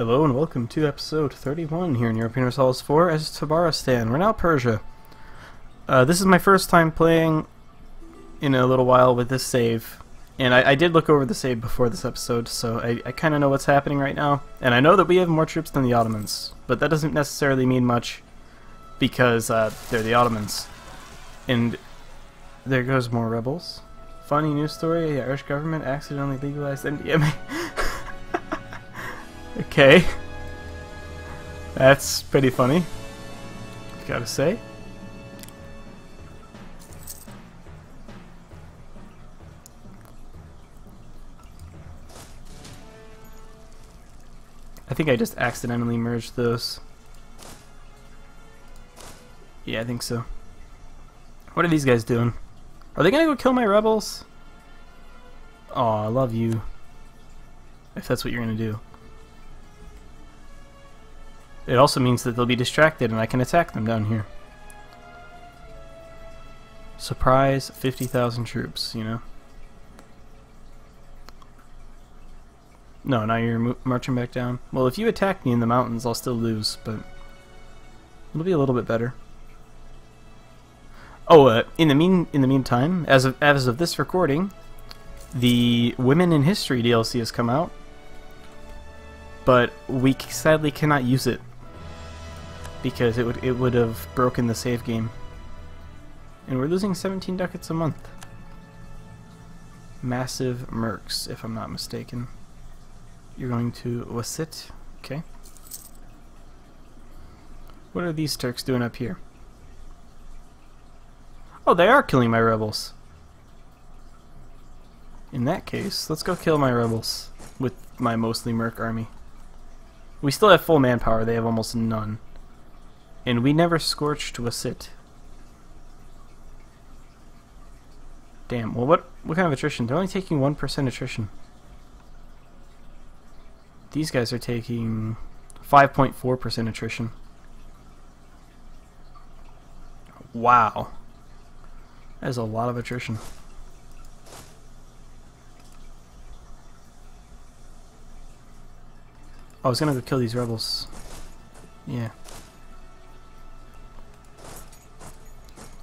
Hello and welcome to episode 31 here in Europa Universalis IV as Tabaristan. We're now Persia. This is my first time playing in a little while with this save, and I did look over the save before this episode, so I kind of know what's happening right now. And I know that we have more troops than the Ottomans, but that doesn't necessarily mean much because they're the Ottomans. And there goes more rebels. Funny news story: the Irish government accidentally legalized MDMA. Okay, that's pretty funny, gotta say. I think I just accidentally merged those. Yeah, I think so. What are these guys doing? Are they gonna go kill my rebels? Aw, I love you. If that's what you're gonna do. It also means that they'll be distracted and I can attack them down here. Surprise, 50,000 troops, you know. No, now you're marching back down. Well, if you attack me in the mountains, I'll still lose, but it'll be a little bit better. Oh, in the meantime, as of this recording, the Women in History DLC has come out, but we sadly cannot use it, because it would have broken the save game. And we're losing 17 ducats a month. Massive mercs, if I'm not mistaken. You're going to Wasit, okay. What are these Turks doing up here? Oh, they are killing my rebels. In that case, let's go kill my rebels with my mostly merc army. We still have full manpower, they have almost none. And we never scorched Wasit. Damn, well what kind of attrition? They're only taking 1% attrition. These guys are taking 5.4% attrition. Wow. That is a lot of attrition. I was gonna go kill these rebels. Yeah.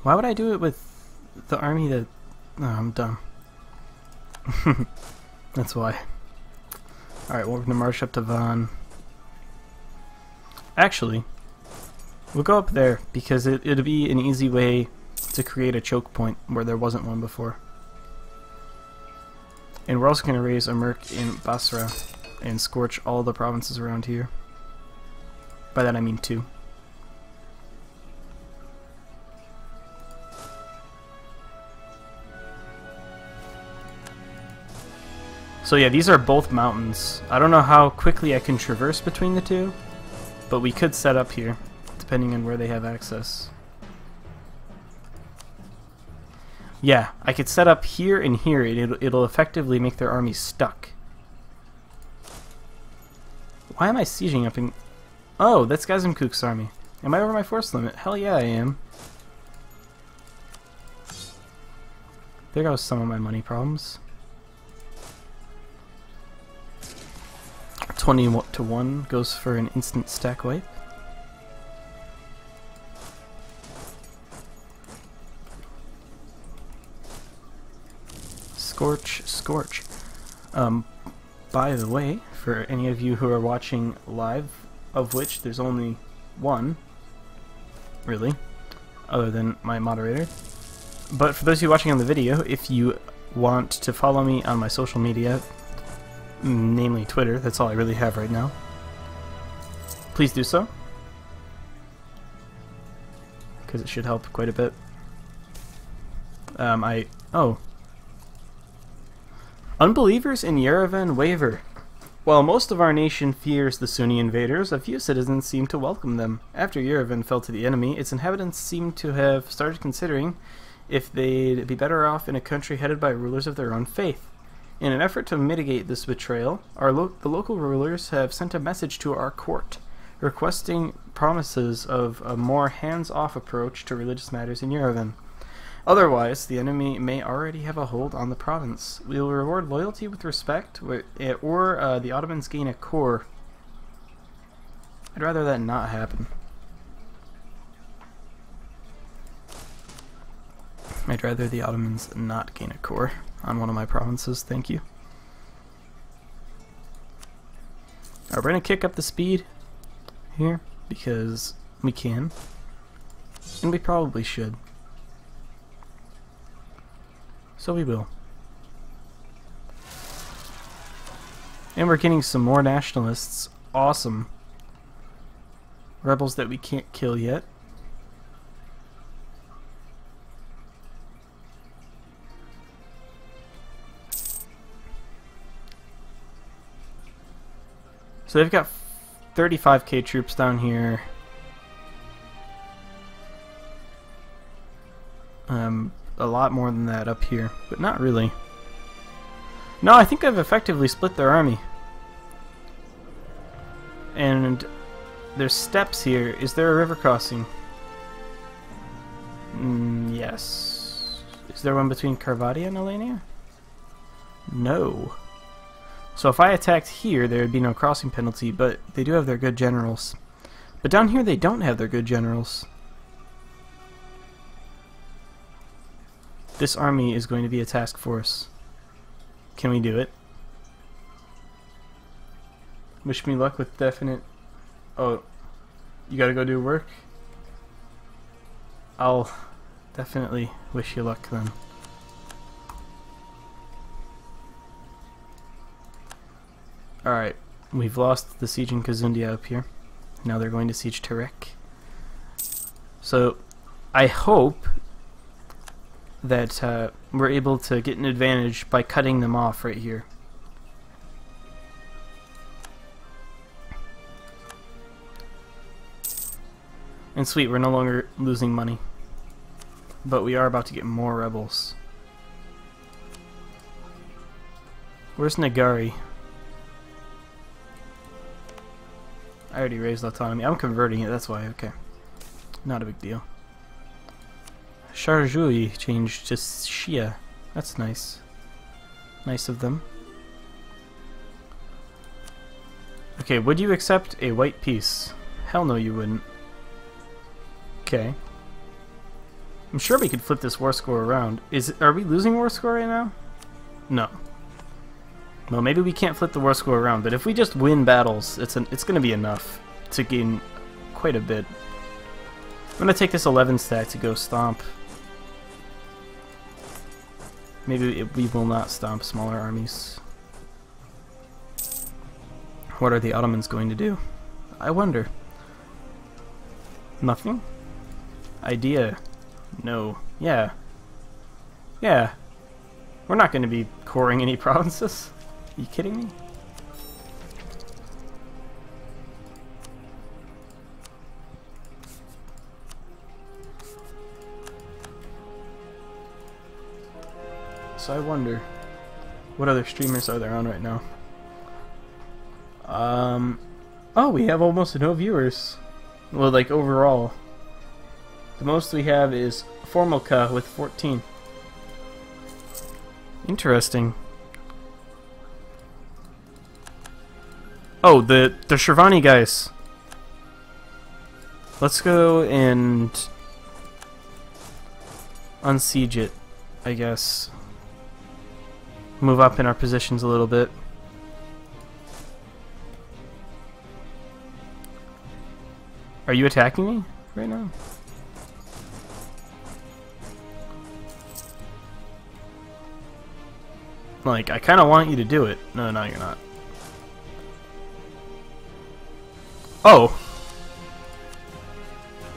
Why would I do it with the army that... Oh, I'm dumb. That's why. Alright, well, we're gonna march up to Van. Actually, we'll go up there because it'll be an easy way to create a choke point where there wasn't one before. And we're also gonna raise a merc in Basra and scorch all the provinces around here. By that I mean two. So yeah, these are both mountains. I don't know how quickly I can traverse between the two, but we could set up here, depending on where they have access. Yeah, I could set up here and here, and it'll effectively make their army stuck. Why am I sieging up in... Oh, that's Gazimkuk's army. Am I over my force limit? Hell yeah, I am. There goes some of my money problems. 20 to 1 goes for an instant stack wipe. Scorch, scorch. By the way, for any of you who are watching live, of which there's only one, really, other than my moderator. But for those of you watching on the video, if you want to follow me on my social media, namely Twitter, that's all I really have right now, please do so, because it should help quite a bit. Unbelievers in Yerevan waver. While most of our nation fears the Sunni invaders, a few citizens seem to welcome them. After Yerevan fell to the enemy, its inhabitants seem to have started considering if they'd be better off in a country headed by rulers of their own faith. In an effort to mitigate this betrayal, the local rulers have sent a message to our court, requesting promises of a more hands-off approach to religious matters in Yerevan. Otherwise, the enemy may already have a hold on the province. We will reward loyalty with respect, or the Ottomans gain a core I'd rather that not happen. I'd rather the Ottomans not gain a core on one of my provinces, thank you. Alright, we're gonna kick up the speed here, because we can. And we probably should. So we will. And we're getting some more nationalists. Awesome. Rebels that we can't kill yet. So they've got 35k troops down here. A lot more than that up here, but not really. No, I think I've effectively split their army. And there's steps here. Is there a river crossing? Yes. Is there one between Carvadia and Alenia? No. So if I attacked here, there would be no crossing penalty, but they do have their good generals. But down here, they don't have their good generals. This army is going to be a task force. Can we do it? Wish me luck with definite... Oh, you gotta go do work? I'll definitely wish you luck then. Alright, we've lost the siege in Kazundia up here. Now they're going to siege Terek. So, I hope that we're able to get an advantage by cutting them off right here. And sweet, we're no longer losing money. But we are about to get more rebels. Where's Nagari? I already raised autonomy. I'm converting it, that's why, okay. Not a big deal. Charjui changed to Shia. That's nice. Nice of them. Okay, would you accept a white peace? Hell no, you wouldn't. Okay. I'm sure we could flip this war score around. Are we losing war score right now? No. Well, maybe we can't flip the war score around, but if we just win battles, it's going to be enough to gain quite a bit. I'm going to take this 11 stack to go stomp. Maybe we will not stomp smaller armies. What are the Ottomans going to do? I wonder. Nothing? Idea. No. Yeah. Yeah. We're not going to be coring any provinces. Are you kidding me? So I wonder, what other streamers are there on right now? Oh, we have almost no viewers. Well, like overall. The most we have is Formalka with 14. Interesting. Oh, the Shirvani guys. Let's go and unsiege it, I guess. Move up in our positions a little bit. Are you attacking me right now? Like, I kind of want you to do it. No, no, you're not. Oh!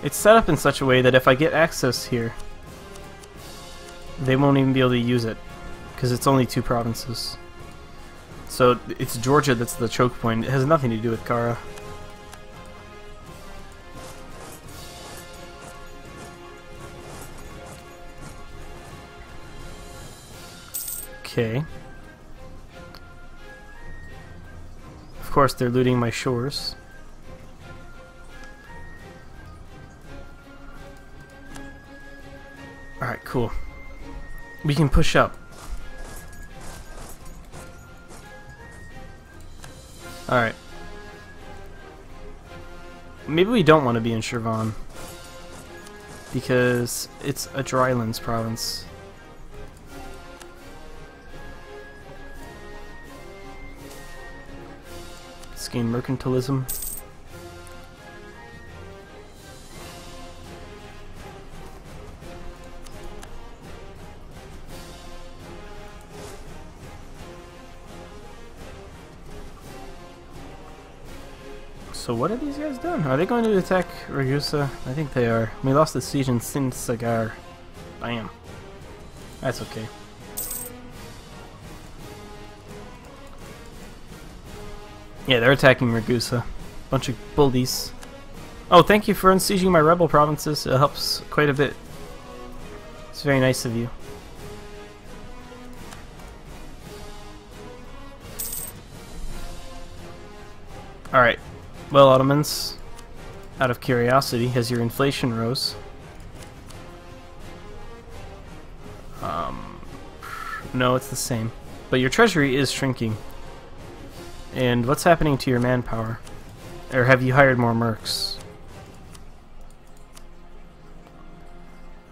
It's set up in such a way that if I get access here, they won't even be able to use it. Because it's only two provinces. So it's Georgia that's the choke point. It has nothing to do with Kara. Okay. Of course they're looting my shores. Alright, cool. We can push up. Alright. Maybe we don't want to be in Shirvan, because it's a drylands province. Let's gain mercantilism. So what have these guys done? Are they going to attack Ragusa? I think they are. We lost the siege in Sin Sagar. Bam. That's okay. Yeah, they're attacking Ragusa. Bunch of bullies. Oh, thank you for unsieging my rebel provinces. It helps quite a bit. It's very nice of you. Alright. Well, Ottomans, out of curiosity, has your inflation rose? No, it's the same. But your treasury is shrinking. And what's happening to your manpower? Or have you hired more mercs?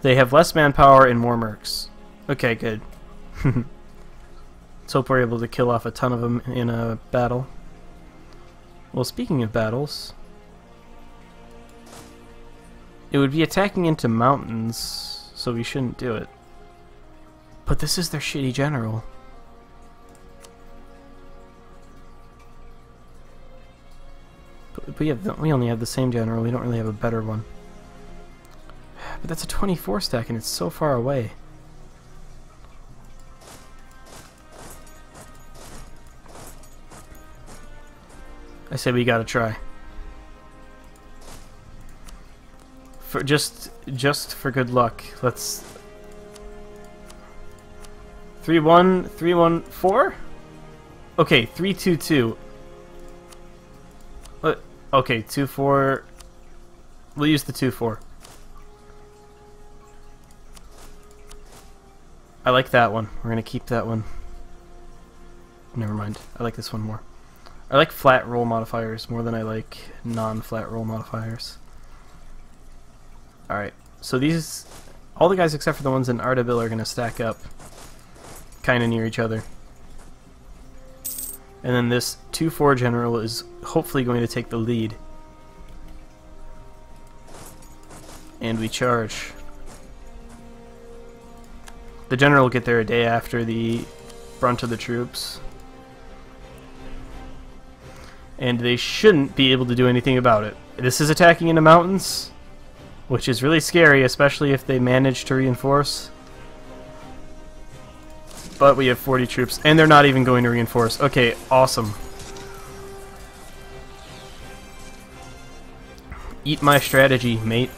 They have less manpower and more mercs. Okay, good. Let's hope we're able to kill off a ton of them in a battle. Well, speaking of battles, it would be attacking into mountains, so we shouldn't do it. But this is their shitty general. But we only have the same general, we don't really have a better one. But that's a 24 stack and it's so far away. I say we gotta try. For just for good luck, let's 3-1, 3-1-4. Okay, 3-2-2. What? Okay, 2-4. We'll use the 2-4. I like that one. We're gonna keep that one. Never mind. I like this one more. I like flat roll modifiers more than I like non-flat roll modifiers. Alright, so these, all the guys except for the ones in Ardabil are going to stack up kind of near each other. And then this 2-4 general is hopefully going to take the lead. And we charge. The general will get there a day after the brunt of the troops. And they shouldn't be able to do anything about it. This is attacking in the mountains, which is really scary, especially if they manage to reinforce. But we have 40 troops, and they're not even going to reinforce. Okay, awesome. Eat my strategy, mate.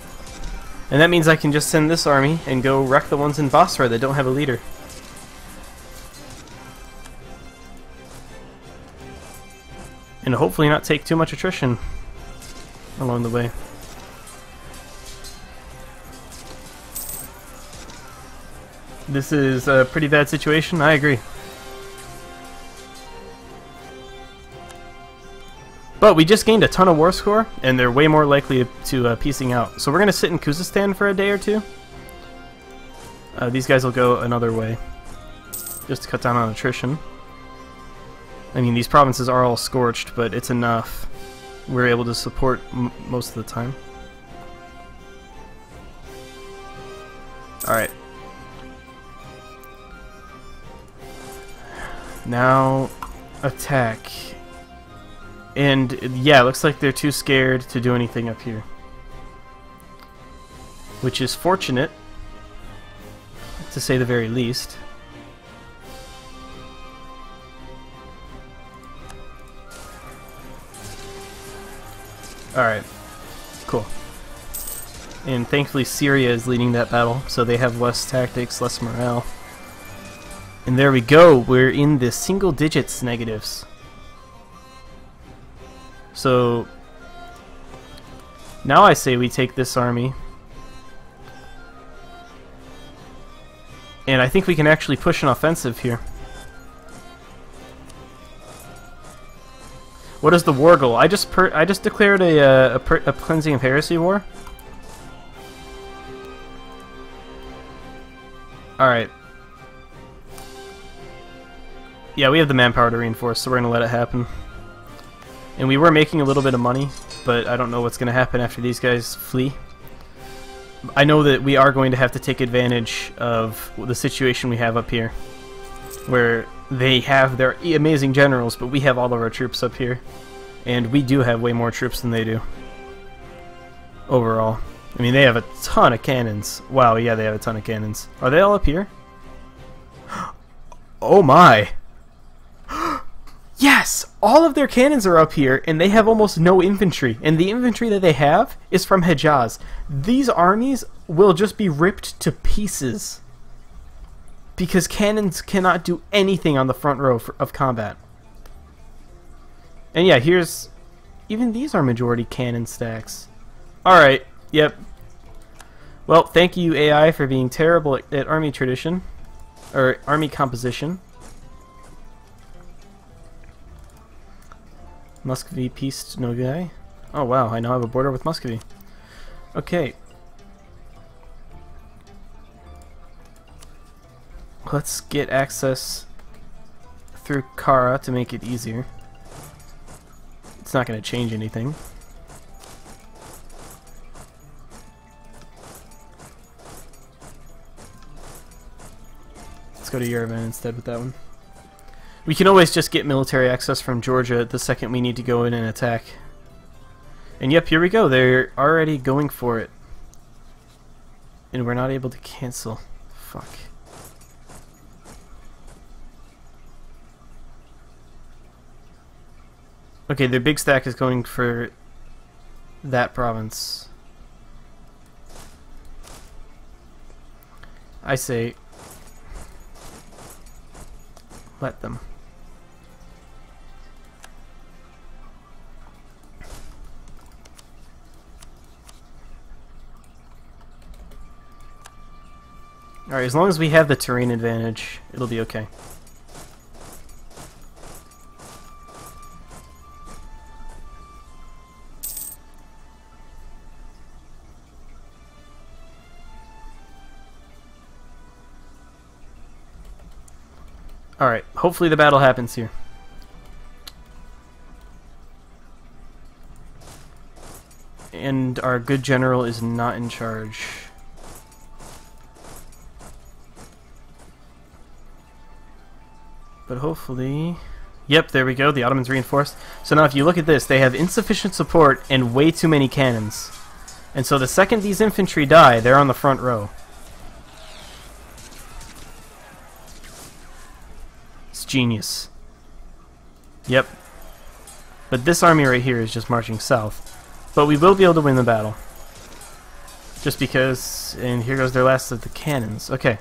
And that means I can just send this army and go wreck the ones in Basra that don't have a leader. And hopefully not take too much attrition along the way. This is a pretty bad situation, I agree. But we just gained a ton of war score, and they're way more likely to piecing out. So we're going to sit in Khuzestan for a day or two. These guys will go another way, just to cut down on attrition. I mean, these provinces are all scorched, but it's enough. We're able to support most of the time. Alright. Now, attack. And, yeah, looks like they're too scared to do anything up here. Which is fortunate, to say the very least. Alright, cool. And thankfully Syria is leading that battle, so they have less tactics, less morale. And there we go, we're in the single digits negatives. So, now I say we take this army. And I think we can actually push an offensive here. What is the war goal? I just declared a cleansing of heresy war. All right. Yeah, we have the manpower to reinforce, so we're gonna let it happen. And we were making a little bit of money, but I don't know what's gonna happen after these guys flee. I know that we are going to have to take advantage of the situation we have up here, where they have their amazing generals, but we have all of our troops up here. And we do have way more troops than they do. Overall. I mean, they have a ton of cannons. Wow, yeah, they have a ton of cannons. Are they all up here? Oh my! Yes! All of their cannons are up here, and they have almost no infantry. And the infantry that they have is from Hejaz. These armies will just be ripped to pieces, because cannons cannot do anything on the front row of combat. And yeah, here's... even these are majority cannon stacks. Alright, yep. Well, thank you AI for being terrible at army tradition. Or army composition. Muscovy pieced Nogai. Oh wow, I now have a border with Muscovy. Okay. Let's get access through Kara to make it easier. It's not going to change anything. Let's go to Yerevan instead with that one. We can always just get military access from Georgia the second we need to go in and attack. And yep, here we go. They're already going for it. And we're not able to cancel. Fuck. Okay, their big stack is going for that province. I say, let them. Alright, as long as we have the terrain advantage, it'll be okay. Alright, hopefully the battle happens here. And our good general is not in charge. But hopefully... yep, there we go, the Ottomans reinforced. So now if you look at this, they have insufficient support and way too many cannons. And so the second these infantry die, they're on the front row. Genius. Yep. But this army right here is just marching south. But we will be able to win the battle. Just because... and here goes their last of the cannons. Okay.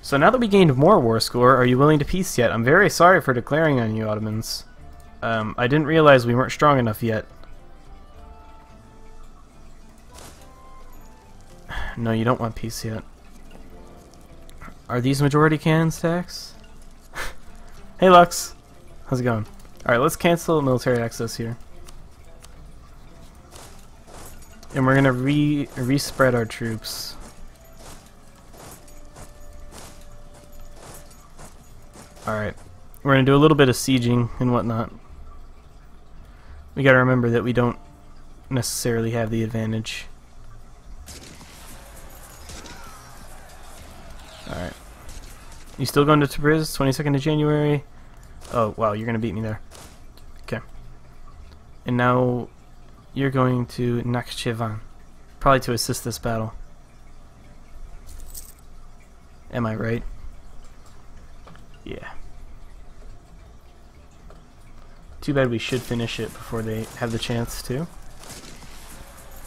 So now that we gained more war score, are you willing to peace yet? I'm very sorry for declaring on you, Ottomans. I didn't realize we weren't strong enough yet. No, you don't want peace yet. Are these majority cannon stacks? Hey Lux, how's it going? Alright, let's cancel military access here. And we're gonna re-spread our troops. Alright, we're gonna do a little bit of sieging and whatnot. We gotta remember that we don't necessarily have the advantage. Alright. You still going to Tabriz? 22nd of January? Oh, wow, you're going to beat me there. Okay. And now you're going to Nakhchivan. Probably to assist this battle. Am I right? Yeah. Too bad we should finish it before they have the chance to.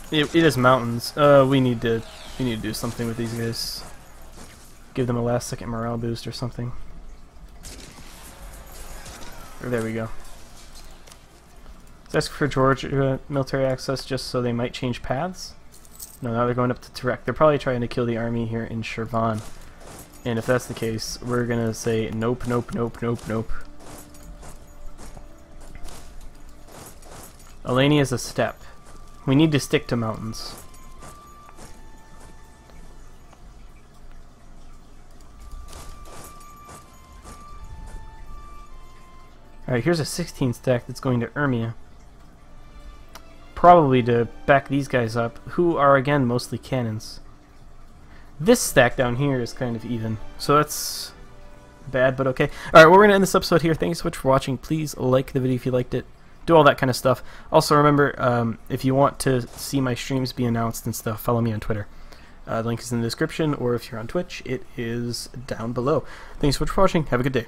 It is mountains. We need to do something with these guys. Give them a last second morale boost or something. There we go. Let's ask for Georgia military access just so they might change paths. No, now they're going up to Turek. They're probably trying to kill the army here in Shirvan. And if that's the case, we're gonna say nope, nope, nope, nope, nope. Alenia is a steppe. We need to stick to mountains. Alright, here's a 16 stack that's going to Urmia. Probably to back these guys up, who are again mostly cannons. This stack down here is kind of even, so that's bad, but okay. Alright, we're going to end this episode here. Thank you so much for watching. Please like the video if you liked it. Do all that kind of stuff. Also remember, if you want to see my streams be announced and stuff, follow me on Twitter. The link is in the description, or if you're on Twitch, it is down below. Thanks so much for watching. Have a good day.